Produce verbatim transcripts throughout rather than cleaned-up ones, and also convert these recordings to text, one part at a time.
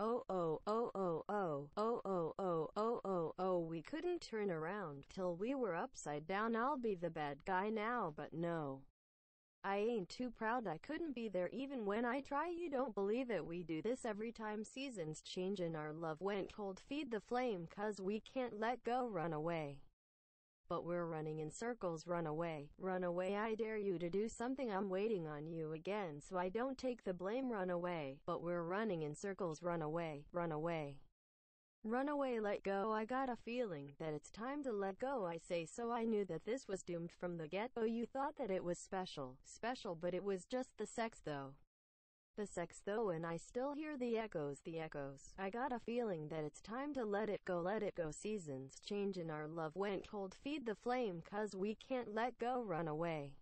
oh oh oh oh oh oh oh oh oh oh oh we couldn't turn around till we were upside down. I'll be the bad guy now, but no, I ain't too proud. I couldn't be there even when I try. You don't believe it, we do this every time seasons change and our love went cold. Feed the flame, cause we can't let go. Run away, but we're running in circles. Run away, run away, I dare you to do something. I'm waiting on you again, so I don't take the blame. Run away, but we're running in circles. Run away, run away, run away, let go. I got a feeling that it's time to let go. I say so. I knew that this was doomed from the get-go. You thought that it was special, special, but it was just the sex though. The sex though, and I still hear the echoes, the echoes. I got a feeling that it's time to let it go, let it go. Seasons change and our love went cold. Feed the flame, cause we can't let go. Run away,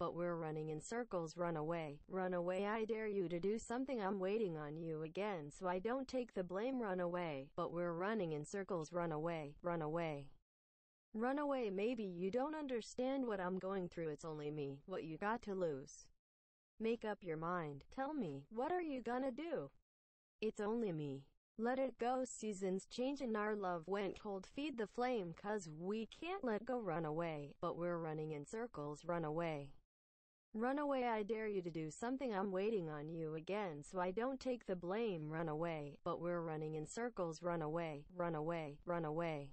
but we're running in circles. Run away, run away, I dare you to do something. I'm waiting on you again, so I don't take the blame. Run away, but we're running in circles. Run away, run away, run away. Maybe you don't understand what I'm going through. It's only me. What you got to lose? Make up your mind. Tell me, what are you gonna do? It's only me. Let it go. Seasons change and our love went cold. Feed the flame, cause we can't let go. Run away, but we're running in circles. Run away, run away, I dare you to do something. I'm waiting on you again, so I don't take the blame. Run away, but we're running in circles. Run away, run away, run away,